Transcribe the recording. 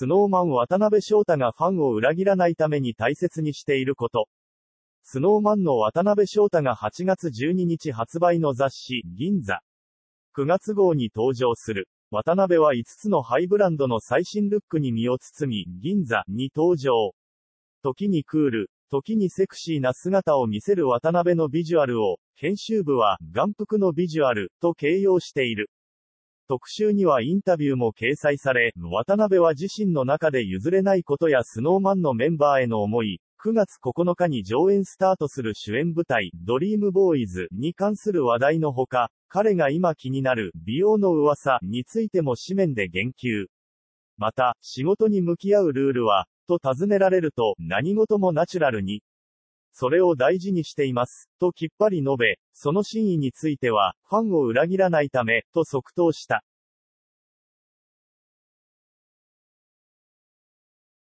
スノーマン渡辺翔太がファンを裏切らないために大切にしていること。スノーマンの渡辺翔太が8月12日発売の雑誌、銀座。9月号に登場する。渡辺は5つのハイブランドの最新ルックに身を包み、銀座に登場。時にクール、時にセクシーな姿を見せる渡辺のビジュアルを、編集部は、眼福のビジュアル、と形容している。特集にはインタビューも掲載され、渡辺は自身の中で譲れないことやスノーマンのメンバーへの思い、9月9日に上演スタートする主演舞台、DREAM BOYS に関する話題のほか、彼が今気になる美容の噂についても紙面で言及。また、仕事に向き合うルールは、と尋ねられると、何事もナチュラルに。それを大事にしています、ときっぱり述べ、その真意については、ファンを裏切らないため、と即答した。